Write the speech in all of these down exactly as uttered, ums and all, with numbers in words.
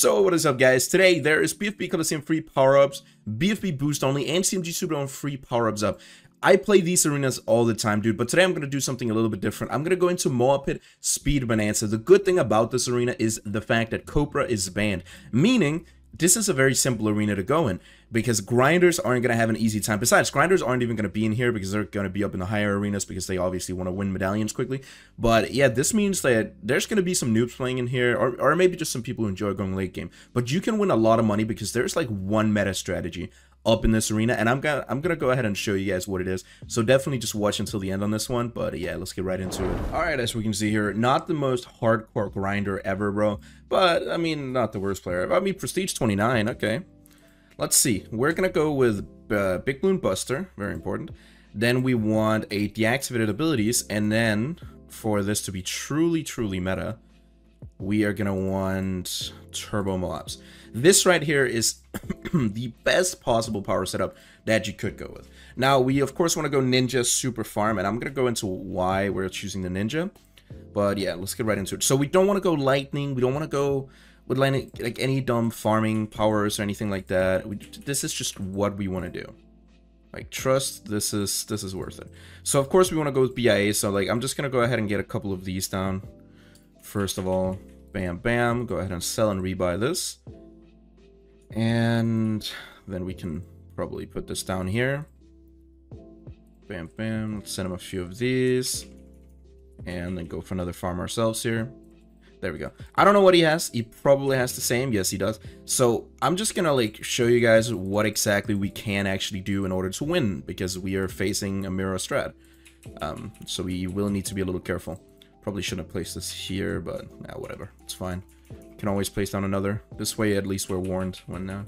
So what is up, guys? Today there is B F P Colosseum free power-ups, B F P boost only, and C M G Super on free power-ups up. I play these arenas all the time, dude, but today I'm going to do something a little bit different. I'm going to go into Moabit Speed Bonanza. The good thing about this arena is the fact that Cobra is banned, meaning this is a very simple arena to go in because grinders aren't going to have an easy time. Besides, grinders aren't even going to be in here because they're going to be up in the higher arenas because they obviously want to win medallions quickly. But yeah, this means that there's going to be some noobs playing in here, or, or maybe just some people who enjoy going late game. But you can win a lot of money because there's like one meta strategy up in this arena, and I'm gonna I'm gonna go ahead and show you guys what it is. So definitely just watch until the end on this one. But yeah, let's get right into it. All right, as we can see here, not the most hardcore grinder ever, bro. But I mean, not the worst player. I mean, prestige twenty-nine. Okay, let's see. We're gonna go with uh, Big Balloon Buster, very important. Then we want a deactivated abilities, and then for this to be truly, truly meta, we are gonna want Turbo M O A Bs. This right here is the best possible power setup that you could go with. Now we of course want to go Ninja Super Farm, and I'm gonna go into why we're choosing the Ninja. But yeah, let's get right into it. So we don't want to go Lightning. We don't want to go with Lightning, like any dumb farming powers or anything like that. We, this is just what we want to do. Like, trust, this is this is worth it. So of course we want to go with B I A. So like, I'm just gonna go ahead and get a couple of these down. First of all, bam, bam, go ahead and sell and rebuy this. And then we can probably put this down here. Bam, bam, let's send him a few of these. And then go for another farm ourselves here. There we go. I don't know what he has. He probably has the same. Yes, he does. So I'm just gonna like show you guys what exactly we can actually do in order to win, because we are facing a mirror strat. Um, so we will need to be a little careful. Probably shouldn't have placed this here, but yeah, whatever, it's fine. Can always place down another. This way at least we're warned when uh,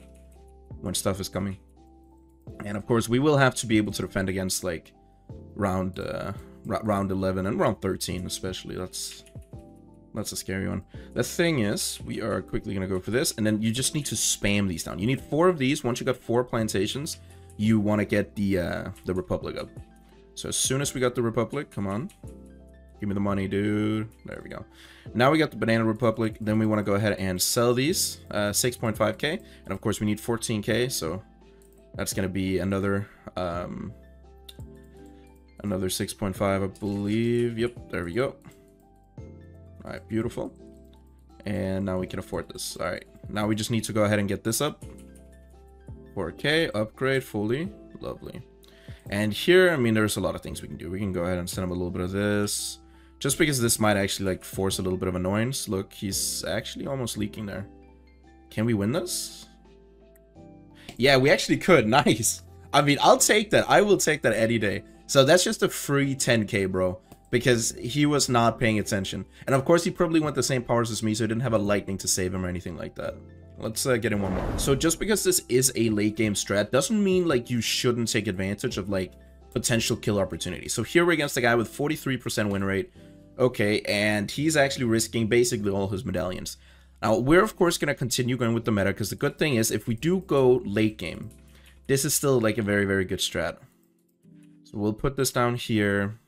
when stuff is coming. And of course we will have to be able to defend against like round uh, round eleven and round thirteen especially. That's that's a scary one. The thing is, we are quickly gonna go for this, and then you just need to spam these down. You need four of these. Once you got four plantations, you want to get the uh, the Republic up. So as soon as we got the Republic, come on. Give me the money, dude. There we go. Now we got the Banana Republic. Then we want to go ahead and sell these. Uh, six point five K. And of course, we need fourteen K. So that's going to be another um, another six point five, I believe. Yep, there we go. All right, beautiful. And now we can afford this. All right. Now we just need to go ahead and get this up. four K, upgrade fully. Lovely. And here, I mean, there's a lot of things we can do. We can go ahead and send him a little bit of this. Just because this might actually like force a little bit of annoyance. Look, he's actually almost leaking there. Can we win this? Yeah, we actually could. Nice. I mean, I'll take that. I will take that any day. So that's just a free ten K, bro, because he was not paying attention. And of course, he probably went the same powers as me, so he didn't have a lightning to save him or anything like that. Let's uh, get in one more. So just because this is a late game strat doesn't mean like you shouldn't take advantage of like potential kill opportunities. So here we're against a guy with forty-three percent win rate. Okay, and he's actually risking basically all his medallions. Now we're of course going to continue going with the meta, because the good thing is if we do go late game, this is still like a very, very good strat. So we'll put this down here.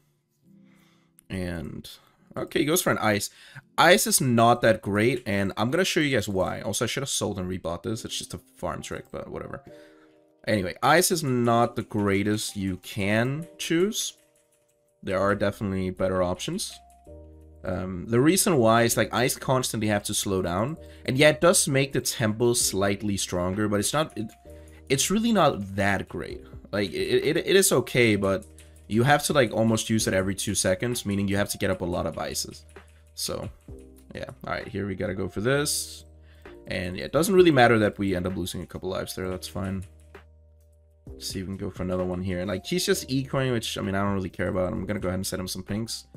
And okay, he goes for an ice. Ice is not that great, and I'm gonna show you guys why. Also, I should have sold and rebought this. It's just a farm trick, but whatever. Anyway, ice is not the greatest you can choose. There are definitely better options. Um, the reason why is like ice constantly have to slow down, and yeah, it does make the tempo slightly stronger, but it's not. It, it's really not that great. Like it, it, it is okay, but you have to like almost use it every two seconds, meaning you have to get up a lot of ices. So yeah, all right, here we gotta go for this. And yeah, it doesn't really matter that we end up losing a couple lives there. That's fine. Let's see if we can go for another one here. And like, he's just ecoing, which I mean, I don't really care about. I'm gonna go ahead and send him some pinks.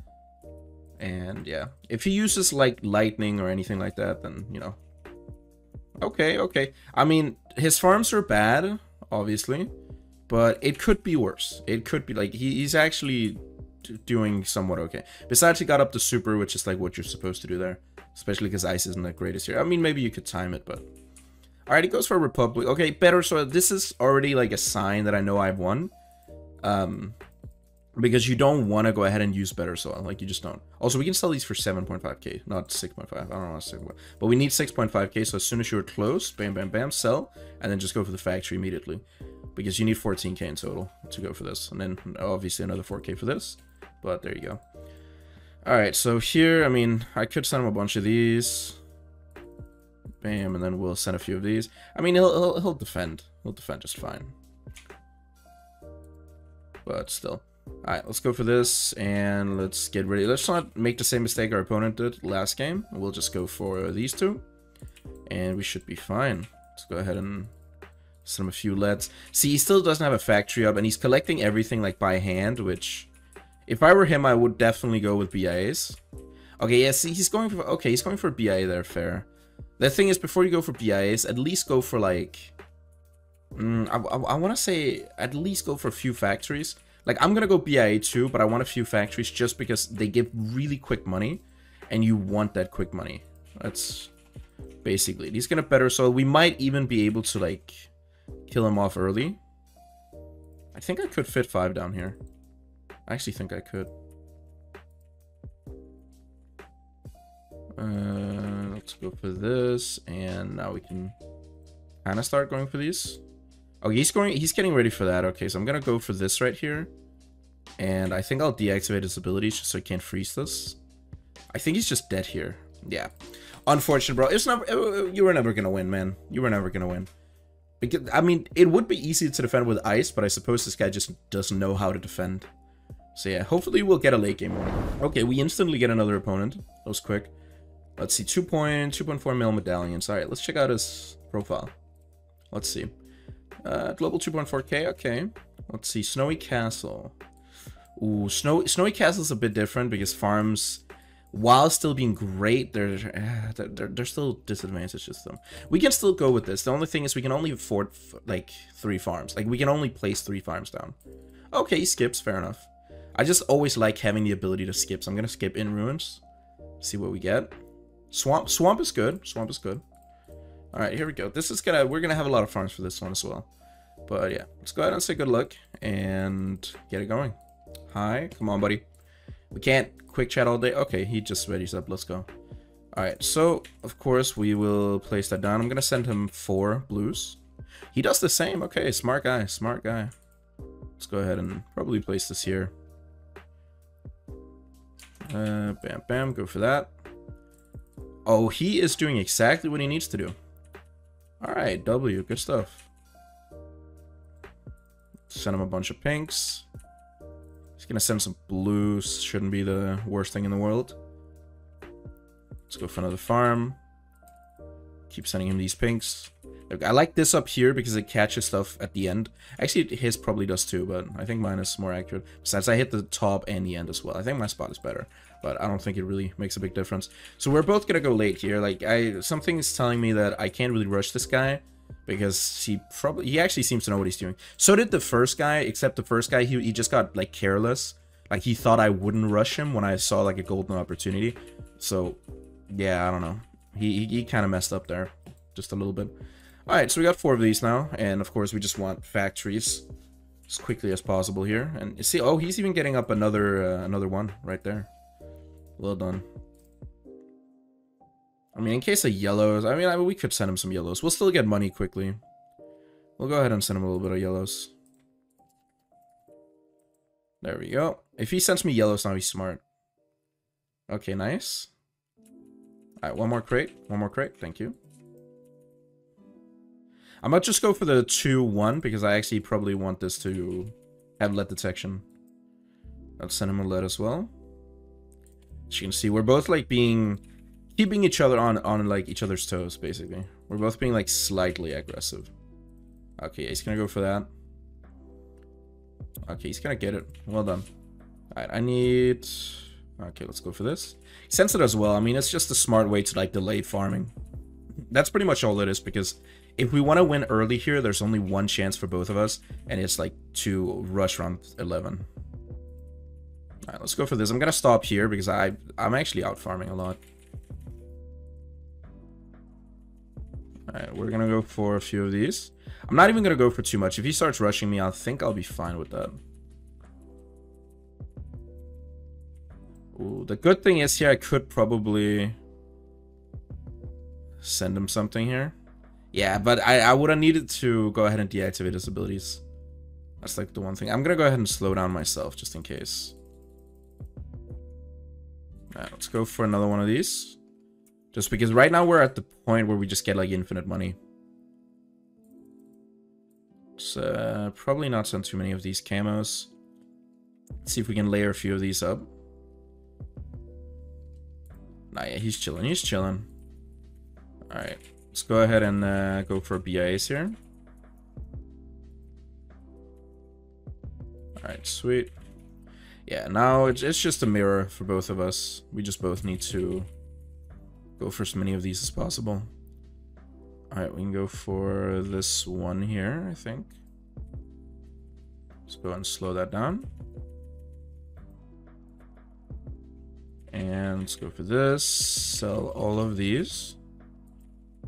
And yeah, if he uses like lightning or anything like that, then you know. Okay, okay. I mean, his farms are bad, obviously. But it could be worse. It could be like he, he's actually doing somewhat okay. Besides, he got up to super, which is like what you're supposed to do there, especially because ice isn't the greatest here. I mean, maybe you could time it, but all right, it goes for a Republic. Okay, better. So this is already like a sign that I know I've won. Um, because you don't want to go ahead and use better soil. Like, you just don't. Also, we can sell these for seven point five K, not six point five. I don't know, six point five, but we need six point five K. So as soon as you're close, bam, bam, bam, sell, and then just go for the factory immediately, because you need fourteen K in total to go for this, and then obviously another four K for this. But there you go. All right, so here, I mean, I could send him a bunch of these. Bam, and then we'll send a few of these. I mean, he'll he'll, he'll defend. He'll defend just fine. But still. Alright, let's go for this, and let's get ready. Let's not make the same mistake our opponent did last game. We'll just go for these two, and we should be fine. Let's go ahead and send him a few L E Ds. See, he still doesn't have a factory up, and he's collecting everything, like, by hand, which... if I were him, I would definitely go with B I As. Okay, yeah, see, he's going for... okay, he's going for B I A there, fair. The thing is, before you go for B I As, at least go for, like... Mm, I, I, I want to say at least go for a few factories. Like, I'm going to go B I A too, but I want a few factories just because they give really quick money, and you want that quick money. That's basically it. He's going to better soil. We might even be able to, like, kill him off early. I think I could fit five down here. I actually think I could. Uh, let's go for this, and now we can kind of start going for these. Oh, he's going. He's getting ready for that. Okay, so I'm gonna go for this right here, and I think I'll deactivate his abilities just so he can't freeze this. I think he's just dead here. Yeah, unfortunate, bro. It's not. You were never gonna win, man. You were never gonna win. Because, I mean, it would be easy to defend with ice, but I suppose this guy just doesn't know how to defend. So yeah, hopefully we'll get a late game one. Okay, we instantly get another opponent. That was quick. Let's see, two point four mil medallions. All right, let's check out his profile. Let's see. Uh, global two point four K, okay. Let's see, Snowy Castle. Ooh, Snow, Snowy Castle's a bit different because farms, while still being great, they're, they're, they're, they're still disadvantaged to them. We can still go with this. The only thing is we can only afford, like, three farms. Like, we can only place three farms down. Okay, he skips, fair enough. I just always like having the ability to skip, so I'm going to skip in ruins. See what we get. Swamp swamp is good. Swamp is good. All right, here we go. This is going to... we're going to have a lot of farms for this one as well. But yeah, let's go ahead and say good luck and get it going. Hi. Come on, buddy. We can't quick chat all day. Okay, he just readies up. Let's go. All right, so of course we will place that down. I'm going to send him four blues. He does the same. Okay, smart guy. Smart guy. Let's go ahead and probably place this here. Uh, bam, bam, go for that. Oh, he is doing exactly what he needs to do. All right, W, good stuff. Send him a bunch of pinks. He's gonna send some blues. Shouldn't be the worst thing in the world. Let's go for another farm. Keep sending him these pinks. Look, I like this up here because it catches stuff at the end. Actually, his probably does too, but I think mine is more accurate. Besides, I hit the top and the end as well. I think my spot is better, but I don't think it really makes a big difference. So we're both gonna go late here. Like, I something is telling me that I can't really rush this guy because he probably he actually seems to know what he's doing. So did the first guy, except the first guy he he just got like careless. Like, he thought I wouldn't rush him when I saw like a golden opportunity. So yeah, I don't know. He he, he kind of messed up there, just a little bit. Alright, so we got four of these now, and of course we just want factories as quickly as possible here. And you see, oh, he's even getting up another uh, another one right there. Well done. I mean, in case of yellows, I mean, I mean, we could send him some yellows. We'll still get money quickly. We'll go ahead and send him a little bit of yellows. There we go. If he sends me yellows now, he's smart. Okay, nice. Alright, one more crate. One more crate, thank you. I might just go for the two one because I actually probably want this to have L E D detection. I'll send him a L E D as well. As you can see, we're both like being keeping each other on on like each other's toes, basically. We're both being like slightly aggressive. Okay, he's gonna go for that. Okay, he's gonna get it. Well done. Alright, I need okay, let's go for this. Sense it as well. I mean, it's just a smart way to like delay farming. That's pretty much all it is, because if we want to win early here, there's only one chance for both of us, and it's like to rush round eleven. All right, let's go for this. I'm gonna stop here because I I'm actually out farming a lot. All right, we're gonna go for a few of these. I'm not even gonna go for too much. If he starts rushing me, I think I'll be fine with that. Ooh, the good thing is here, I could probably send him something here. Yeah, but I, I would have needed to go ahead and deactivate his abilities. That's like the one thing. I'm going to go ahead and slow down myself just in case. All right, let's go for another one of these. Just because right now we're at the point where we just get like infinite money. So uh, probably not send too many of these camos. Let's see if we can layer a few of these up. Nah, yeah, he's chilling. He's chilling. All right, let's go ahead and uh, go for B I As here. All right, sweet. Yeah, now it's, it's just a mirror for both of us. We just both need to go for as many of these as possible. All right, we can go for this one here, I think. Let's go and slow that down. And let's go for this, sell all of these,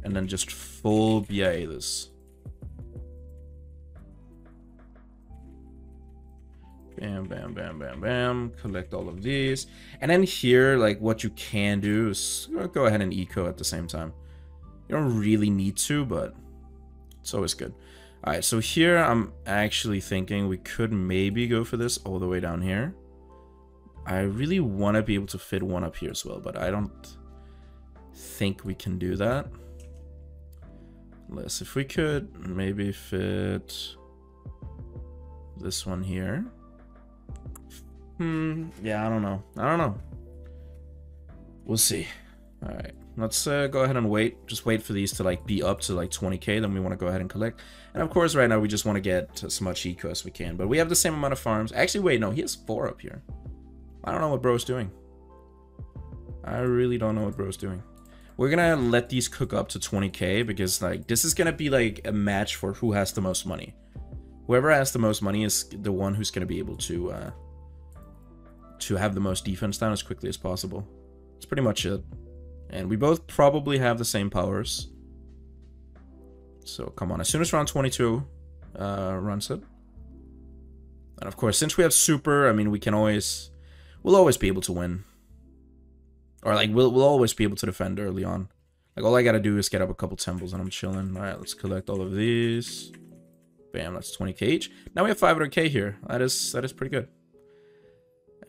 and then just full B I A this. Bam, bam, bam, bam, bam. Collect all of these. And then here, like, what you can do is go ahead and eco at the same time. You don't really need to, but it's always good. All right, so here I'm actually thinking we could maybe go for this all the way down here. I really want to be able to fit one up here as well, but I don't think we can do that. Unless if we could maybe fit this one here. Hmm, yeah, I don't know. I don't know. We'll see. All right, let's uh, go ahead and wait. Just wait for these to like be up to like twenty K, then we want to go ahead and collect. And of course, right now we just want to get as much eco as we can, but we have the same amount of farms. Actually, wait, no, he has four up here. I don't know what bro's doing. I really don't know what bro's doing. We're gonna let these cook up to twenty K because like this is gonna be like a match for who has the most money. Whoever has the most money is the one who's gonna be able to uh, to have the most defense down as quickly as possible. That's pretty much it. And we both probably have the same powers. So come on, as soon as round twenty-two uh, runs it. And of course, since we have super, I mean, we can always... We'll always be able to win. Or, like, we'll, we'll always be able to defend early on. Like, all I gotta do is get up a couple temples and I'm chilling. Alright, let's collect all of these. Bam, that's twenty K each. Now we have five hundred K here. That is, that is pretty good.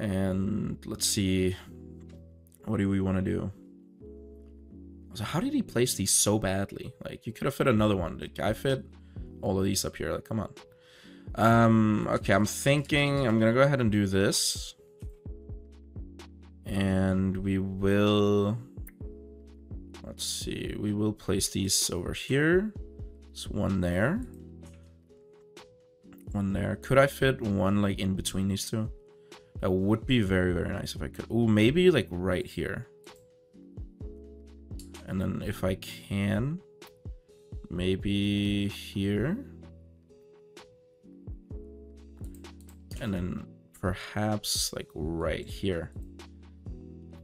And let's see. What do we want to do? So how did he place these so badly? Like, you could have fit another one. Did I fit all of these up here? Like, come on. Um, okay, I'm thinking I'm gonna go ahead and do this. And we will, let's see, we will place these over here. It's one there, one there. Could I fit one like in between these two? That would be very, very nice if I could. Ooh, maybe like right here. And then if I can, maybe here. And then perhaps like right here.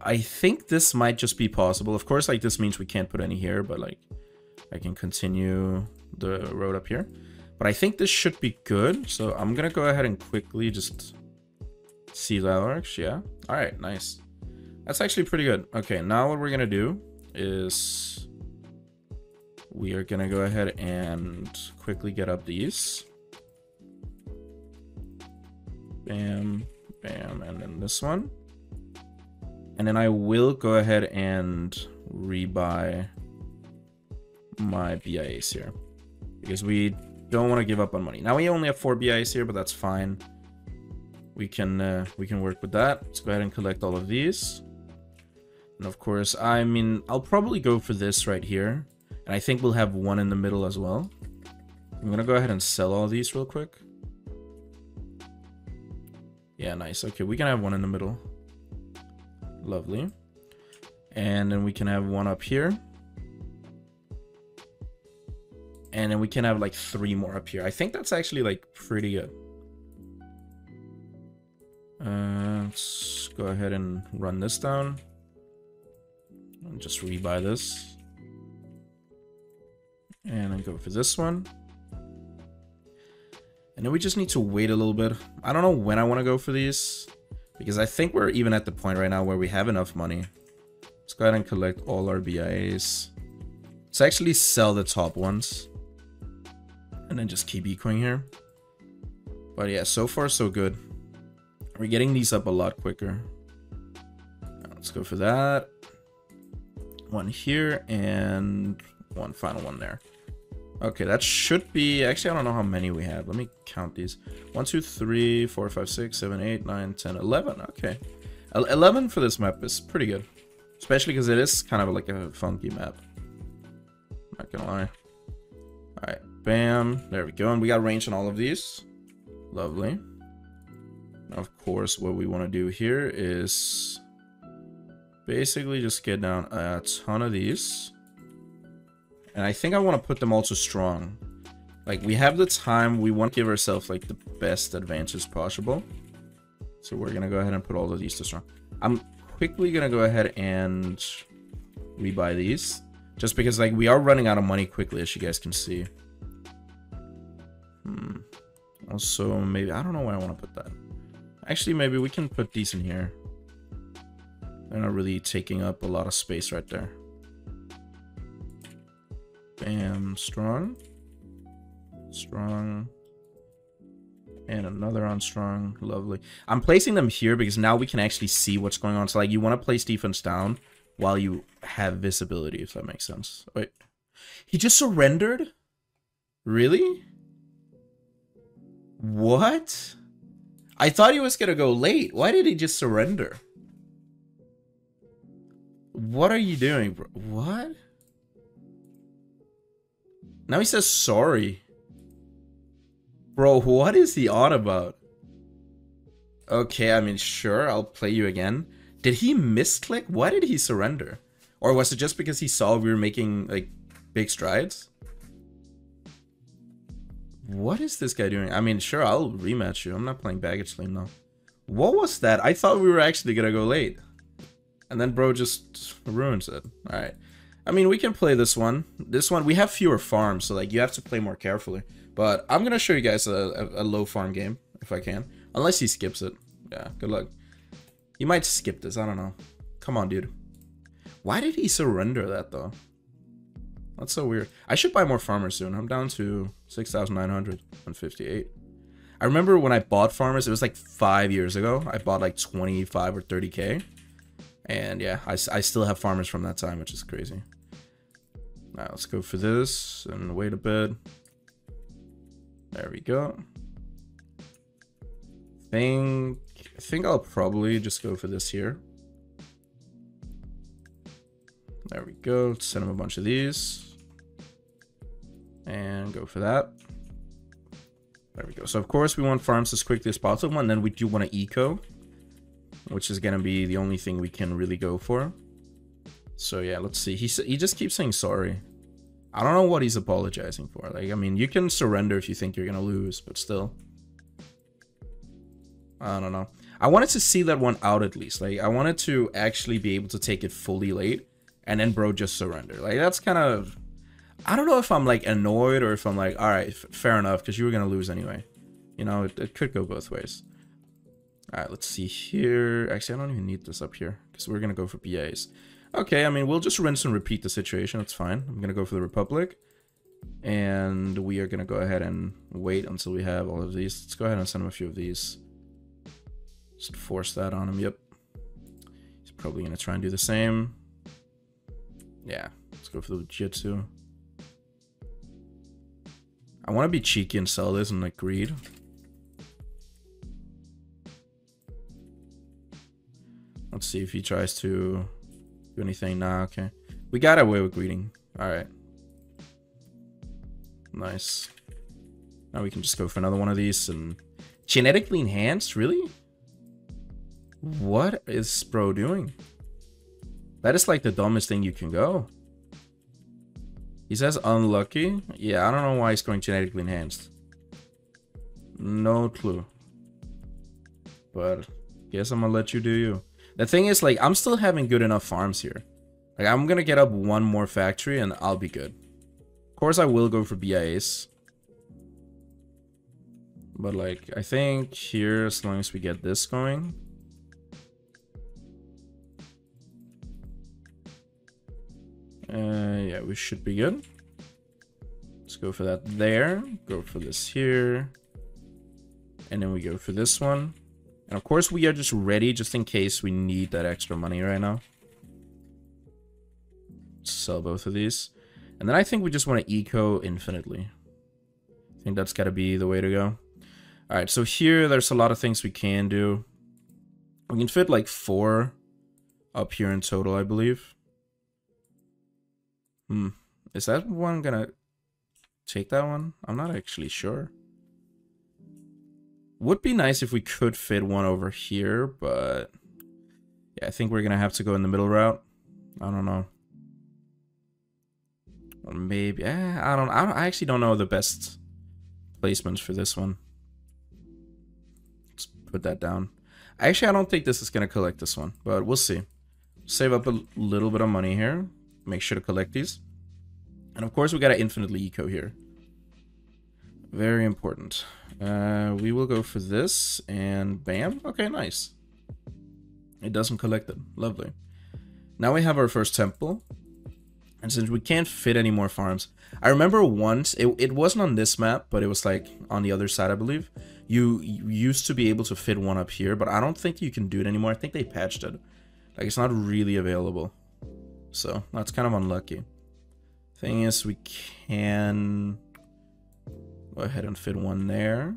I think this might just be possible. Of course, like this means we can't put any here, but like I can continue the road up here. But I think this should be good. So I'm gonna go ahead and quickly just see that works. Yeah. All right, nice. That's actually pretty good. Okay, now what we're gonna do is we are gonna go ahead and quickly get up these. Bam, bam, and then this one. And then I will go ahead and rebuy my B I As here because we don't want to give up on money. Now we only have four B I As here, but that's fine. We can uh, we can work with that. Let's go ahead and collect all of these. And of course, I mean, I'll probably go for this right here. And I think we'll have one in the middle as well. I'm going to go ahead and sell all these real quick. Yeah, nice. Okay, we can have one in the middle. Lovely. And then we can have one up here. And then we can have like three more up here. I think that's actually like pretty good. Uh, let's go ahead and run this down. And just rebuy this. And then go for this one. And then we just need to wait a little bit. I don't know when I want to go for these. Because I think we're even at the point right now where we have enough money. Let's go ahead and collect all our B I As. Let's actually sell the top ones. And then just keep ecoing here. But yeah, so far so good. We're getting these up a lot quicker. Now let's go for that. One here and one final one there. Okay, that should be... Actually, I don't know how many we have. Let me count these. one, two, three, four, five, six, seven, eight, nine, ten, eleven. Okay. eleven for this map is pretty good. Especially because it is kind of like a funky map. Not gonna lie. Alright, bam. There we go. And we got range on all of these. Lovely. Now, of course, what we want to do here is... basically just get down a ton of these. And I think I want to put them all to strong. Like, we have the time. We want to give ourselves, like, the best advances possible. So we're going to go ahead and put all of these to strong. I'm quickly going to go ahead and rebuy these. Just because, like, we are running out of money quickly, as you guys can see. Hmm. Also, maybe... I don't know where I want to put that. Actually, maybe we can put these in here. They're not really taking up a lot of space right there. Bam, strong, strong, and another on strong. Lovely. I'm placing them here because now we can actually see what's going on. So, like, you want to place defense down while you have visibility, if that makes sense. Wait, he just surrendered? Really? What? I thought he was gonna go late. Why did he just surrender? What are you doing, bro? What? Now he says sorry. Bro, what is he on about? Okay, I mean, sure, I'll play you again. Did he misclick? Why did he surrender? Or was it just because he saw we were making, like, big strides? What is this guy doing? I mean, sure, I'll rematch you. I'm not playing baggage lane now. What was that? I thought we were actually gonna go late. And then bro just ruins it. Alright. I mean, we can play this one. This one, we have fewer farms, so, like, you have to play more carefully. But I'm going to show you guys a, a, a low farm game, if I can. Unless he skips it. Yeah, good luck. He might skip this, I don't know. Come on, dude. Why did he surrender that, though? That's so weird. I should buy more farmers soon. I'm down to six thousand nine hundred fifty-eight. I remember when I bought farmers, it was like five years ago. I bought like twenty-five or thirty K. And yeah, I, I still have farmers from that time, which is crazy. Now let's go for this and wait a bit. There we go. Think, I think I'll probably just go for this here. There we go. Let's send him a bunch of these. And go for that. There we go. So of course we want farms as quickly as possible, and then we do want to eco, which is going to be the only thing we can really go for. So yeah, let's see. He he just keeps saying sorry. I don't know what he's apologizing for. Like, I mean, you can surrender if you think you're going to lose, but still. I don't know. I wanted to see that one out at least. Like, I wanted to actually be able to take it fully late and then bro just surrender. Like, that's kind of... I don't know if I'm, like, annoyed or if I'm like, all right, fair enough, because you were going to lose anyway. You know, it, it could go both ways. All right, let's see here. Actually, I don't even need this up here because we're going to go for B As. Okay, I mean, we'll just rinse and repeat the situation. It's fine. I'm going to go for the Republic. And we are going to go ahead and wait until we have all of these. Let's go ahead and send him a few of these. Just force that on him. Yep. He's probably going to try and do the same. Yeah, let's go for the Jiu-Jitsu. I want to be cheeky and sell this and, like, greed. Let's see if he tries to do anything. Nah, okay. We got away with greeting. Alright. Nice. Now we can just go for another one of these and... genetically enhanced? Really? What is bro doing? That is like the dumbest thing you can go. He says unlucky? Yeah, I don't know why he's going genetically enhanced. No clue. But guess I'm gonna let you do you. The thing is, like, I'm still having good enough farms here. Like, I'm gonna get up one more factory and I'll be good. Of course, I will go for B I As. But, like, I think here, as long as we get this going, Uh, yeah, we should be good. Let's go for that there. Go for this here. And then we go for this one. And of course, we are just ready just in case we need that extra money right now. Sell both of these. And then I think we just want to eco infinitely. I think that's got to be the way to go. All right, so here there's a lot of things we can do. We can fit like four up here in total, I believe. Hmm. Is that one gonna take that one? I'm not actually sure. Would be nice if we could fit one over here, but yeah, I think we're gonna have to go in the middle route. I don't know. Or maybe eh, I don't. I don't. I actually don't know the best placements for this one. Let's put that down. Actually, I don't think this is gonna collect this one, but we'll see. Save up a little bit of money here. Make sure to collect these, and of course we gotta infinitely eco here. Very important. Uh, we will go for this, and bam. Okay, nice. It doesn't collect it. Lovely. Now we have our first temple. And since we can't fit any more farms, I remember once, it, it wasn't on this map, but it was like on the other side, I believe. You, you used to be able to fit one up here, but I don't think you can do it anymore. I think they patched it. Like, it's not really available. So, that's kind of unlucky. Thing is, we can go ahead and fit one there,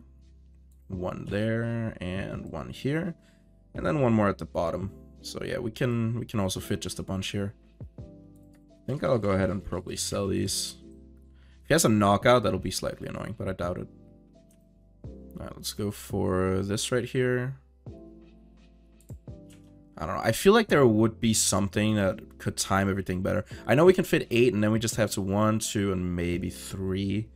one there, and one here. And then one more at the bottom. So, yeah, we can, we can also fit just a bunch here. I think I'll go ahead and probably sell these. If he has a knockout, that'll be slightly annoying, but I doubt it. Alright, let's go for this right here. I don't know. I feel like there would be something that could time everything better. I know we can fit eight, and then we just have to one, two, and maybe three.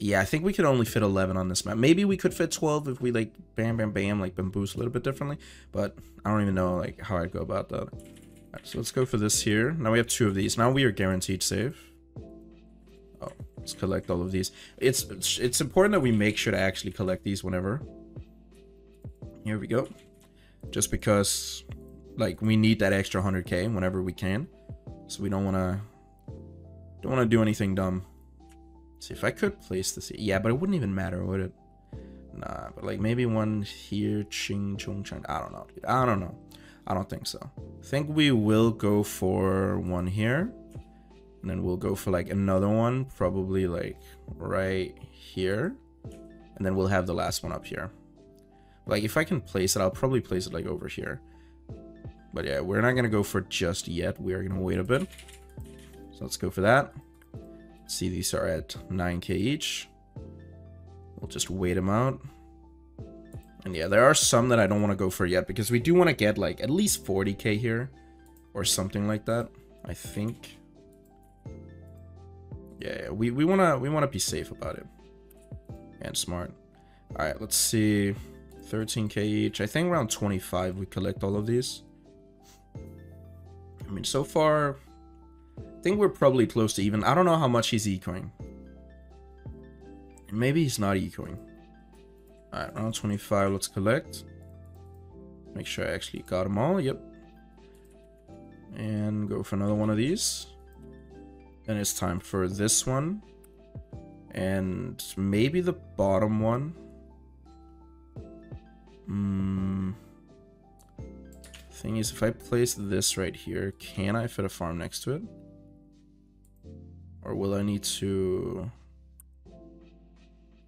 Yeah, I think we could only fit eleven on this map. Maybe we could fit twelve if we, like, bam, bam, bam, like, bamboos a little bit differently. But I don't even know, like, how I'd go about that. Alright, so let's go for this here. Now we have two of these. Now we are guaranteed save. Oh, let's collect all of these. It's, it's it's important that we make sure to actually collect these whenever. Here we go. Just because, like, we need that extra one hundred K whenever we can. So we don't want to don't want to do anything dumb. Let's see if I could place this here. Yeah, but it wouldn't even matter, would it? Nah, but like maybe one here, ching chung chung. I don't know, dude. I don't know. I don't think so. I think we will go for one here. And then we'll go for like another one, probably like right here. And then we'll have the last one up here. Like if I can place it, I'll probably place it like over here. But yeah, we're not gonna go for it just yet. We are gonna wait a bit. So let's go for that. See, these are at nine K each. We'll just wait them out. And yeah, there are some that I don't want to go for yet, because we do want to get, like, at least forty K here, or something like that, I think. Yeah, yeah we, we want to we wanna be safe about it. And smart. Alright, let's see. thirteen K each. I think around twenty-five we collect all of these. I mean, so far, I think we're probably close to even. I don't know how much he's ecoing. Maybe he's not ecoing. Alright, round twenty-five, let's collect. Make sure I actually got them all, yep. And go for another one of these. And it's time for this one. And maybe the bottom one. Mm. Thing is, if I place this right here, can I fit a farm next to it? Or will I need to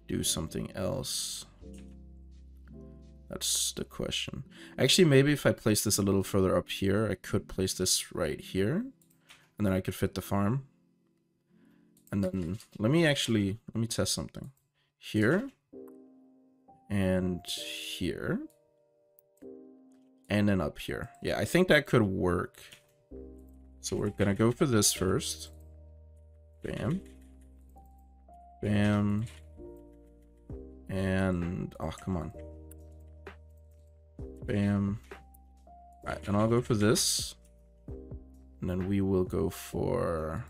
do something else? That's the question. Actually, maybe if I place this a little further up here, I could place this right here, and then I could fit the farm. And then let me actually, let me test something. Here, and here, and then up here. Yeah, I think that could work. So we're gonna go for this first. Bam. Bam. And, oh, come on. Bam. Alright, and I'll go for this. And then we will go for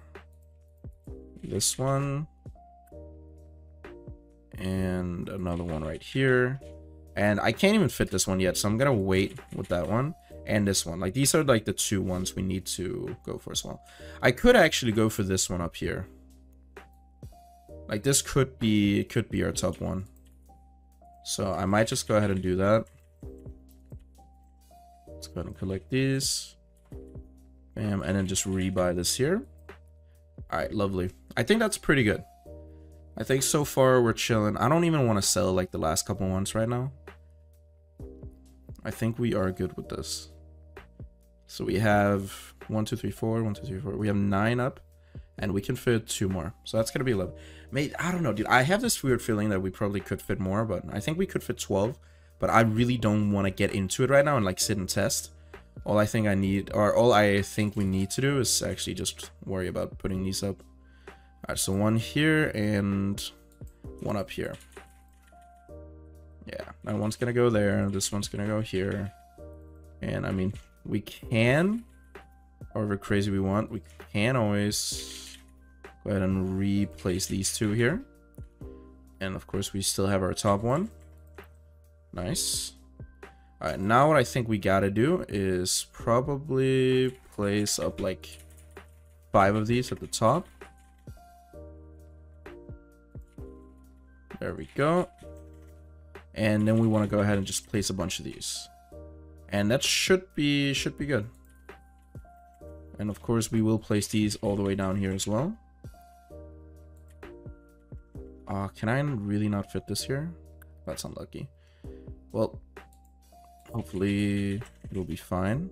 this one. And another one right here. And I can't even fit this one yet, so I'm gonna wait with that one. and this one. Like, these are like the two ones we need to go for as well. I could actually go for this one up here. Like, this could be could be our top one. So I might just go ahead and do that. Let's go ahead and collect these. Bam, and then just rebuy this here. All right, lovely. I think that's pretty good. I think so far we're chilling. I don't even want to sell like the last couple ones right now. I think we are good with this. So we have one, two, three, four, one, two, three, four. We have nine up, and we can fit two more. So that's gonna be eleven. Mate, I don't know, dude. I have this weird feeling that we probably could fit more, but I think we could fit twelve. But I really don't want to get into it right now and like sit and test. All I think I need, or all I think we need to do, is actually just worry about putting these up. All right, so one here and one up here. Yeah, that one's gonna go there, this one's gonna go here, and I mean, we can, however crazy we want, we can always go ahead and replace these two here, and of course we still have our top one. Nice. All right, now what I think we gotta do is probably place up like five of these at the top. There we go. And then we want to go ahead and just place a bunch of these, and that should be should be good. And of course we will place these all the way down here as well. Uh, can I really not fit this here? That's unlucky. Well, hopefully it'll be fine.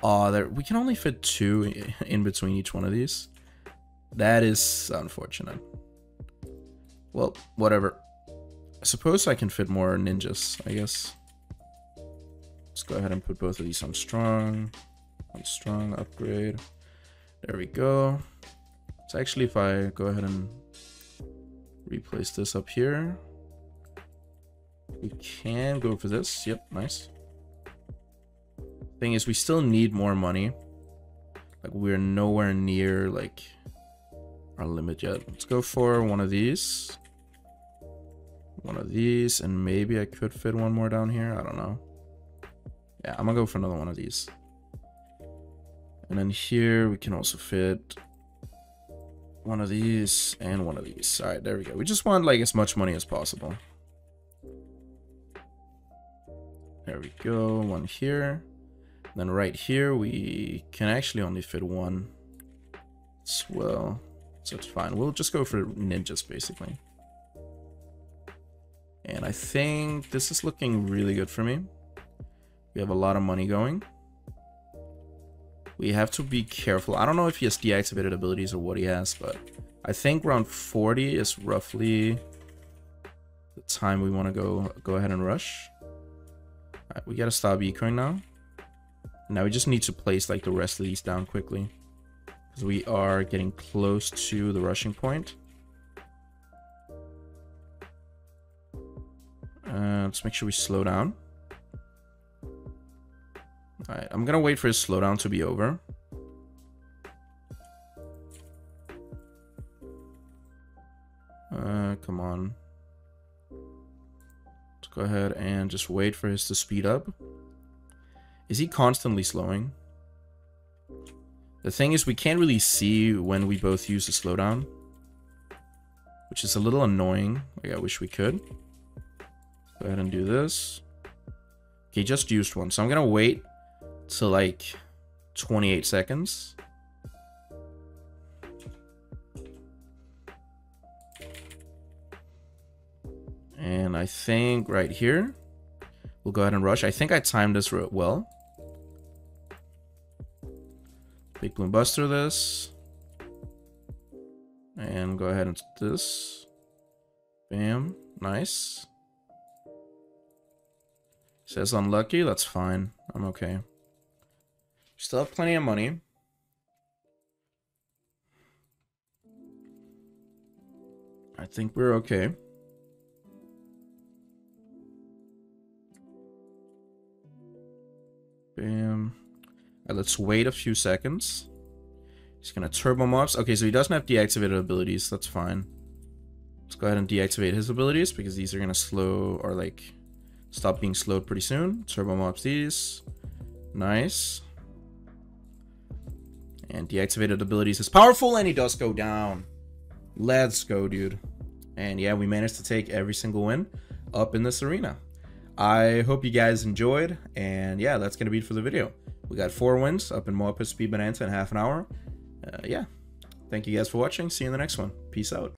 Uh, there we can only fit two in between each one of these. That is unfortunate. Well, whatever. I suppose I can fit more ninjas, I guess. Let's go ahead and put both of these on strong. On strong, upgrade. There we go. So actually, if I go ahead and replace this up here, we can go for this. Yep, nice. Thing is, we still need more money. Like, we're nowhere near, like, our limit yet. Let's go for one of these. One of these, and maybe I could fit one more down here. I don't know. Yeah, I'm gonna go for another one of these. And then here we can also fit one of these and one of these. All right, there we go. We just want like as much money as possible. There we go. One here. And then right here we can actually only fit one as well. So it's fine. We'll just go for ninjas basically. And I think this is looking really good for me. We have a lot of money going. We have to be careful. I don't know if he has deactivated abilities or what he has, but I think round forty is roughly the time we want to go go ahead and rush. All right, we got to stop ecoing now. Now we just need to place like the rest of these down quickly, because we are getting close to the rushing point. Uh, let's make sure we slow down. All right, I'm gonna wait for his slowdown to be over. Uh, come on. Let's go ahead and just wait for his to speed up. Is he constantly slowing? The thing is, we can't really see when we both use the slowdown, which is a little annoying. Like, I wish we could. Go ahead and do this. Okay, just used one, so I'm gonna wait till like twenty-eight seconds. And I think right here we'll go ahead and rush. I think I timed this well. Big Bloom Buster this. And go ahead and this. Bam, nice. Says unlucky, that's fine. I'm okay. Still have plenty of money. I think we're okay. Bam. Alright, let's wait a few seconds. He's gonna turbo mobs. Okay, so he doesn't have deactivated abilities, that's fine. Let's go ahead and deactivate his abilities, because these are gonna slow or like stop being slowed pretty soon. Turbo mobs these. Nice. And deactivated abilities is powerful, and he does go down. Let's go, dude. And yeah, we managed to take every single win up in this arena. I hope you guys enjoyed, and yeah, that's gonna be it for the video. We got four wins up in Moabit, Speed Bonanza in half an hour. Uh, yeah, thank you guys for watching. See you in the next one. Peace out.